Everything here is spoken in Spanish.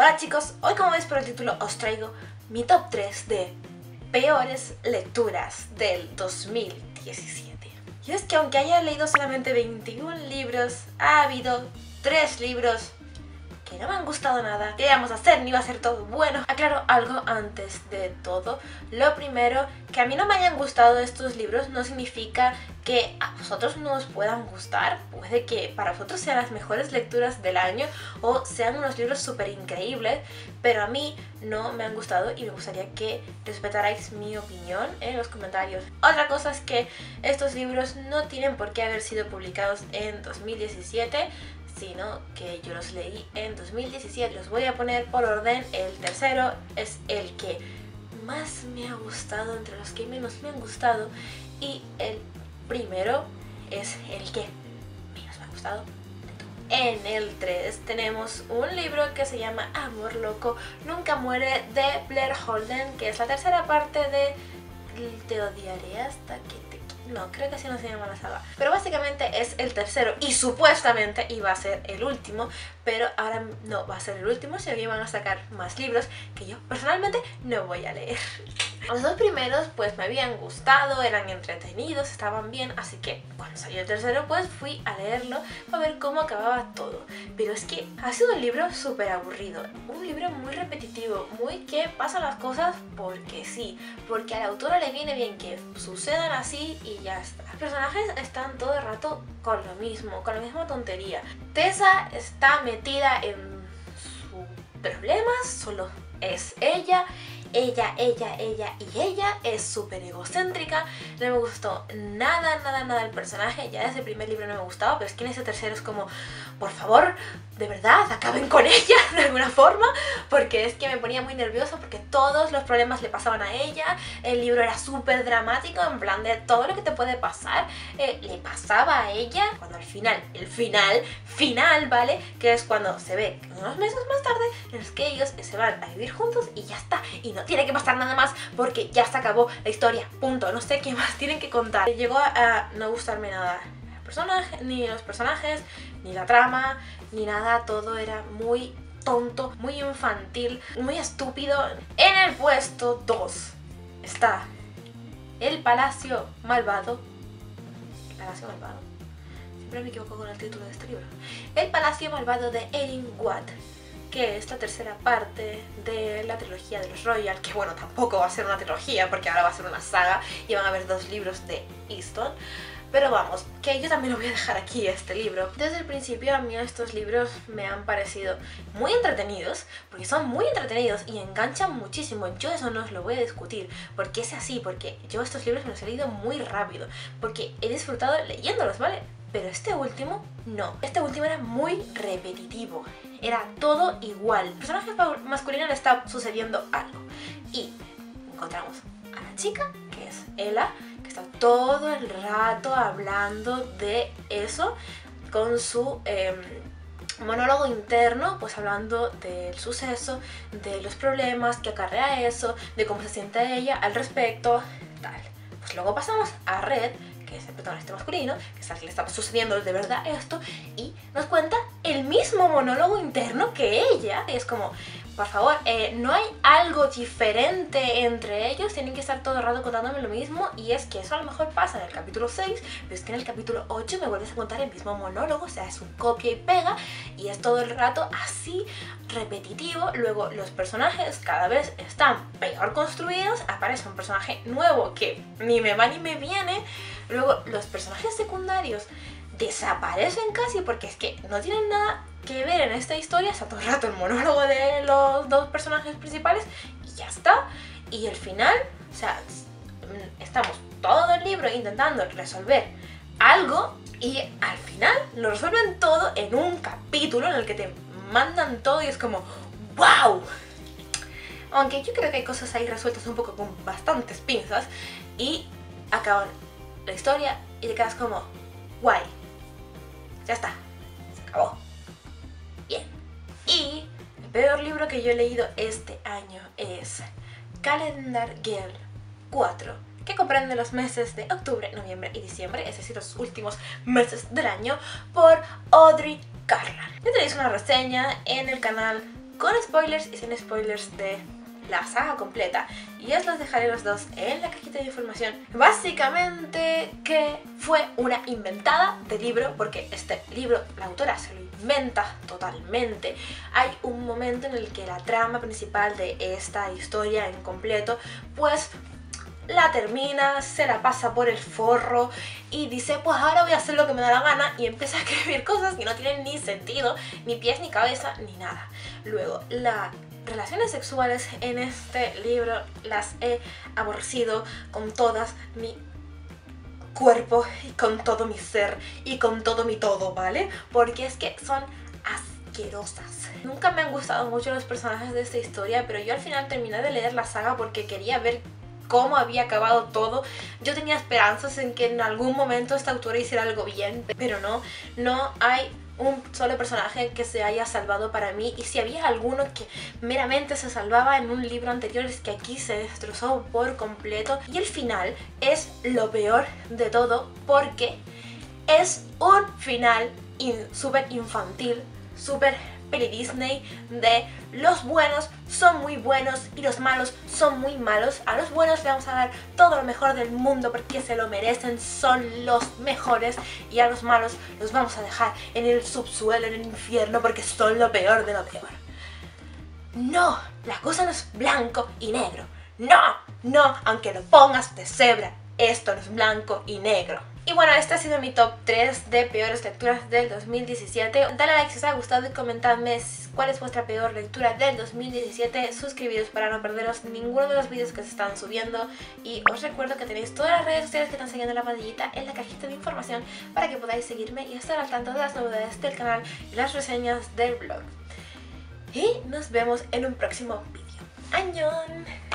Hola chicos, hoy como veis por el título os traigo mi top 3 de peores lecturas del 2017. Y es que aunque haya leído solamente 21 libros, ha habido 3 libros que no me han gustado nada, que íbamos a hacer, ni iba a ser todo bueno. Aclaro algo antes de todo. Lo primero, que a mí no me hayan gustado estos libros no significa que a vosotros no os puedan gustar. Puede que para vosotros sean las mejores lecturas del año o sean unos libros súper increíbles, pero a mí no me han gustado y me gustaría que respetarais mi opinión en los comentarios. Otra cosa es que estos libros no tienen por qué haber sido publicados en 2017, sino que yo los leí en 2017. Los voy a poner por orden. El tercero es el que más me ha gustado entre los que menos me han gustado, y el primero es el que menos me ha gustado. En el 3 tenemos un libro que se llama Amor Loco Nunca Muere de Blair Holden, que es la tercera parte de Te odiaré hasta que... No, creo que así no se llama la saga. Pero básicamente es el tercero y supuestamente iba a ser el último, pero ahora no va a ser el último, sino que iban a sacar más libros que yo personalmente no voy a leer. Los dos primeros pues me habían gustado, eran entretenidos, estaban bien, así que cuando salió el tercero pues fui a leerlo para ver cómo acababa todo. Pero es que ha sido un libro súper aburrido, un libro muy repetitivo, muy que pasan las cosas porque sí, porque a la autora le viene bien que sucedan así y ya está. Los personajes están todo el rato con lo mismo, con la misma tontería. Tessa está metida en sus problemas, solo es ella. Ella y ella es súper egocéntrica. No me gustó nada el personaje. Ya desde el primer libro no me gustaba, pero es que en ese tercero es como, por favor, de verdad, acaben con ella de alguna forma, porque es que me ponía muy nerviosa porque todos los problemas le pasaban a ella. El libro era súper dramático, en plan de todo lo que te puede pasar le pasaba a ella. Cuando al final, el final, ¿vale? Que es cuando se ve unos meses más tarde en los que ellos se van a vivir juntos y ya está, y no tiene que pasar nada más porque ya se acabó la historia, punto. No sé qué más tienen que contar. Llegó a no gustarme nada el personaje, ni los personajes, ni la trama, ni nada. Todo era muy tonto, muy infantil, muy estúpido. En el puesto 2 está El Palacio Malvado. El Palacio Malvado. Siempre me equivoco con el título de este libro. El Palacio Malvado de Erin Watt, que es la tercera parte de la trilogía de los Royal, que bueno, tampoco va a ser una trilogía porque ahora va a ser una saga y van a haber 2 libros de Easton, pero vamos, que yo también lo voy a dejar aquí, este libro. Desde el principio a mí estos libros me han parecido muy entretenidos, porque son muy entretenidos y enganchan muchísimo. Yo eso no os lo voy a discutir, porque es así, porque yo estos libros me los he leído muy rápido, porque he disfrutado leyéndolos, ¿vale? Pero este último no. Este último era muy repetitivo, era todo igual. Al personaje masculino le está sucediendo algo y encontramos a la chica, que es Ella, que está todo el rato hablando de eso con su monólogo interno, pues hablando del suceso, de los problemas que acarrea eso, de cómo se siente ella al respecto, tal. Pues luego pasamos a Red, que es el protagonista masculino, que es al que le estaba sucediendo de verdad esto, y nos cuenta el mismo monólogo interno que ella. Y es como, por favor, no hay algo diferente entre ellos, tienen que estar todo el rato contándome lo mismo. Y es que eso a lo mejor pasa en el capítulo 6, pero es que en el capítulo 8 me vuelves a contar el mismo monólogo, o sea, es un copia y pega, y es todo el rato así, repetitivo. Luego los personajes cada vez están peor construidos, aparece un personaje nuevo que ni me va ni me viene. Luego los personajes secundarios desaparecen casi porque es que no tienen nada que ver en esta historia, está todo el rato el monólogo de los dos personajes principales y ya está. Y el final, o sea, estamos todo el libro intentando resolver algo y al final lo resuelven todo en un capítulo en el que te mandan todo y es como ¡wow! Aunque yo creo que hay cosas ahí resueltas un poco con bastantes pinzas y acaban la historia y te quedas como guay, ya está, se acabó, bien. Y el peor libro que yo he leído este año es Calendar Girl 4, que comprende los meses de octubre, noviembre y diciembre, es decir, los últimos meses del año, por Audrey Carlan. Ya tenéis una reseña en el canal con spoilers y sin spoilers de la saga completa, y os los dejaré los dos en la cajita de información. Básicamente que fue una inventada de libro, porque este libro la autora se lo inventa totalmente. Hay un momento en el que la trama principal de esta historia en completo pues la termina, se la pasa por el forro y dice pues ahora voy a hacer lo que me da la gana, y empieza a escribir cosas que no tienen ni sentido, ni pies ni cabeza, ni nada. Luego, la relaciones sexuales en este libro las he aborrecido con todas mi cuerpo y con todo mi ser y con todo mi todo, ¿vale? Porque es que son asquerosas. Nunca me han gustado mucho los personajes de esta historia, pero yo al final terminé de leer la saga porque quería ver cómo había acabado todo. Yo tenía esperanzas en que en algún momento esta autora hiciera algo bien, pero no hay un solo personaje que se haya salvado para mí, y si había alguno que meramente se salvaba en un libro anterior es que aquí se destrozó por completo. Y el final es lo peor de todo porque es un final súper infantil, súper peli Disney, de los buenos son muy buenos y los malos son muy malos. A los buenos le vamos a dar todo lo mejor del mundo porque se lo merecen, son los mejores, y a los malos los vamos a dejar en el subsuelo, en el infierno, porque son lo peor de lo peor. No, la cosa no es blanco y negro. No, aunque lo pongas de cebra, esto no es blanco y negro. Y bueno, este ha sido mi top 3 de peores lecturas del 2017. Dale like si os ha gustado y comentadme cuál es vuestra peor lectura del 2017. Suscribiros para no perderos ninguno de los vídeos que se están subiendo. Y os recuerdo que tenéis todas las redes sociales que están siguiendo la pandillita en la cajita de información para que podáis seguirme y estar al tanto de las novedades del canal y las reseñas del blog. Y nos vemos en un próximo vídeo. ¡Añón!